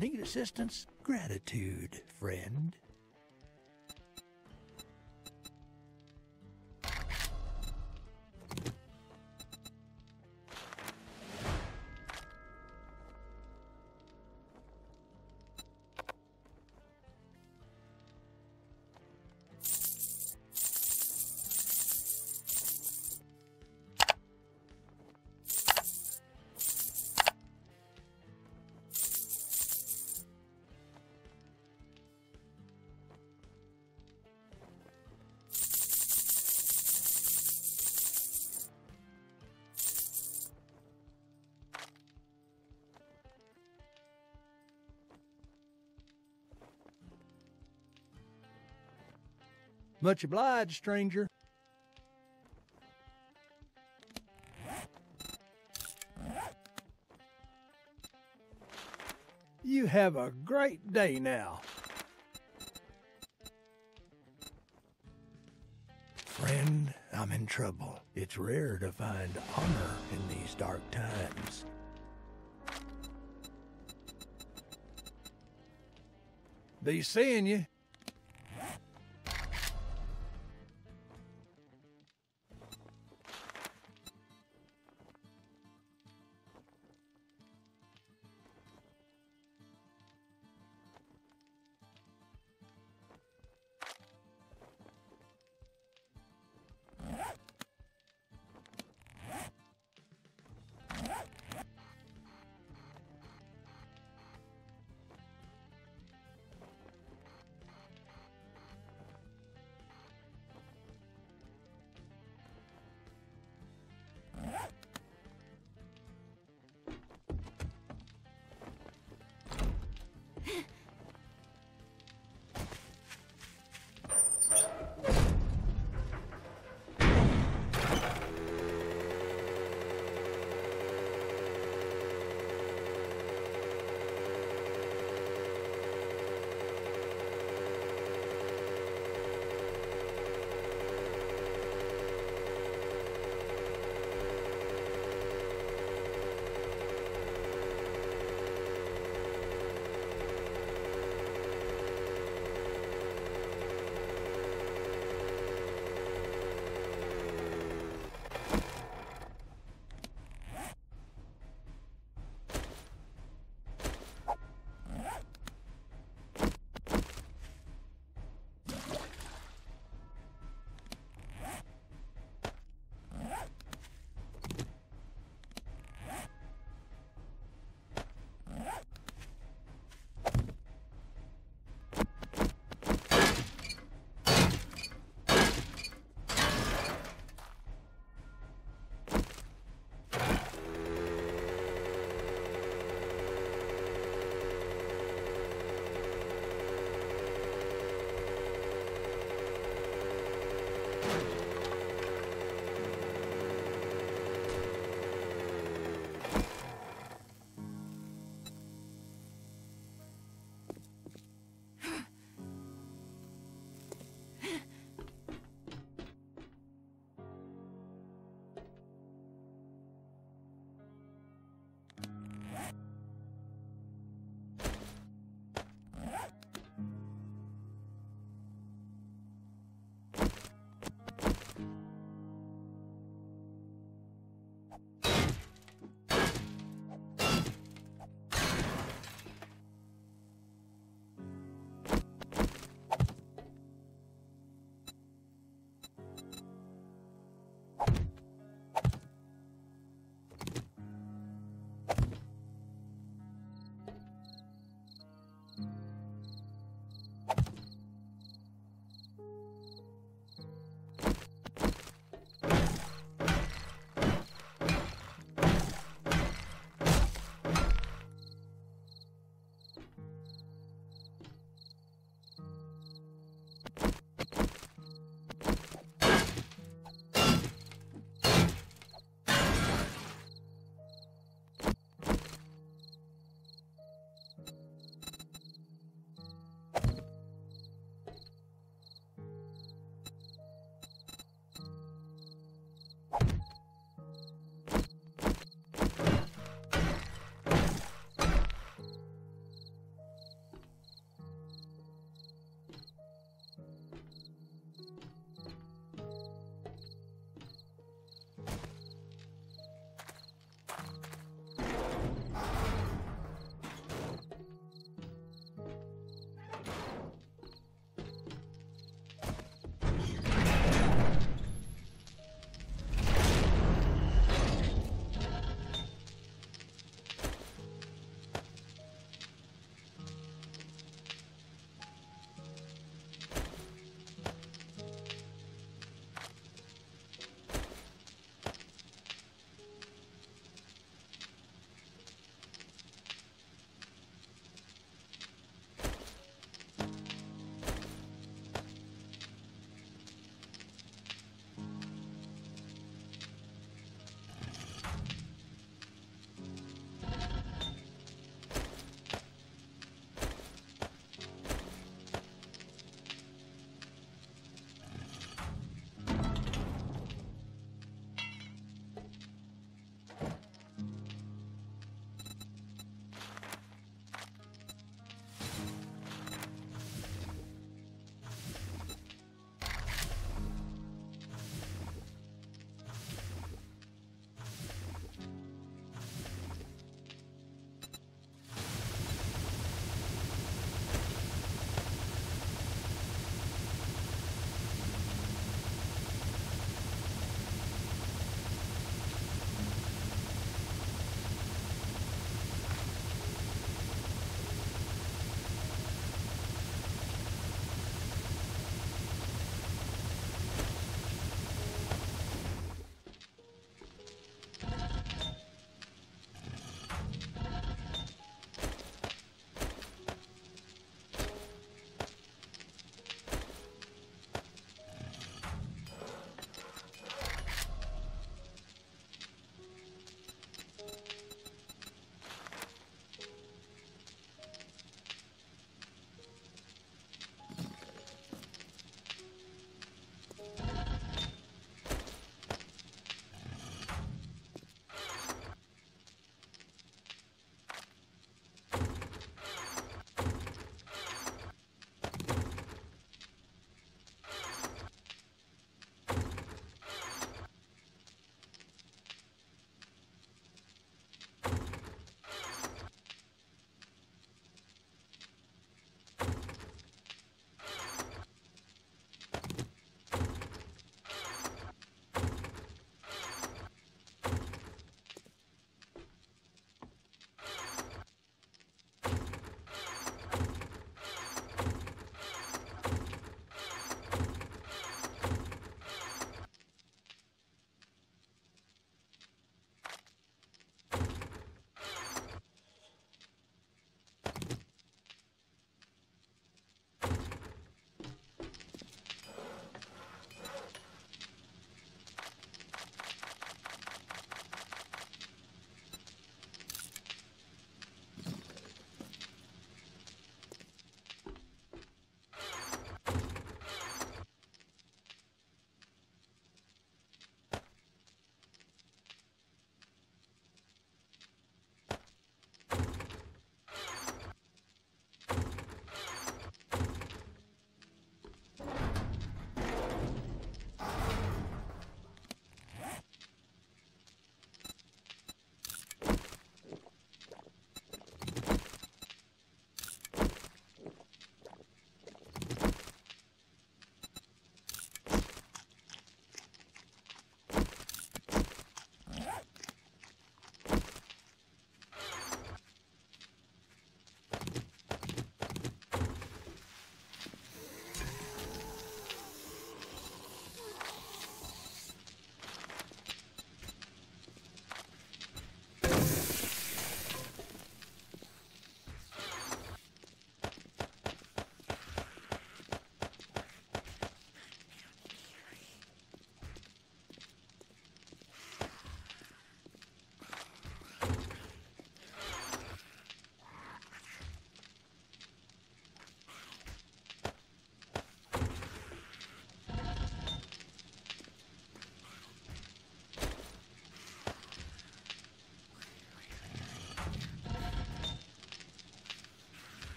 Need assistance? Gratitude, friend. Much obliged, stranger. You have a great day now. Friend, I'm in trouble. It's rare to find honor in these dark times. Be seeing you.